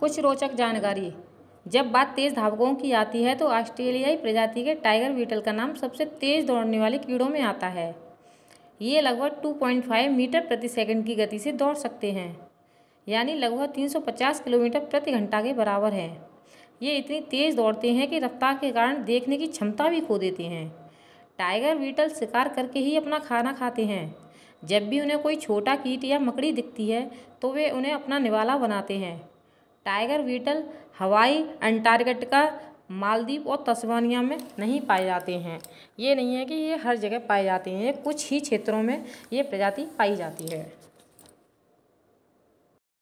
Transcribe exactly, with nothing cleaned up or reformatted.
कुछ रोचक जानकारी। जब बात तेज़ धावकों की आती है तो ऑस्ट्रेलियाई प्रजाति के टाइगर बीटल का नाम सबसे तेज़ दौड़ने वाले कीड़ों में आता है। ये लगभग दो पॉइंट पाँच मीटर प्रति सेकंड की गति से दौड़ सकते हैं, यानी लगभग तीन सौ पचास किलोमीटर प्रति घंटा के बराबर हैं। ये इतनी तेज़ दौड़ते हैं कि रफ्तार के कारण देखने की क्षमता भी खो देते हैं। टाइगर बीटल शिकार करके ही अपना खाना खाते हैं। जब भी उन्हें कोई छोटा कीट या मकड़ी दिखती है तो वे उन्हें अपना निवाला बनाते हैं। Tiger beetle Hawaii, Antarctica, Maldives और तस्मानिया में नहीं पाए जाते हैं। ये नहीं है कि ये हर जगह पाए जाते हैं, कुछ ही क्षेत्रों में ये प्रजाति पाई जाती है।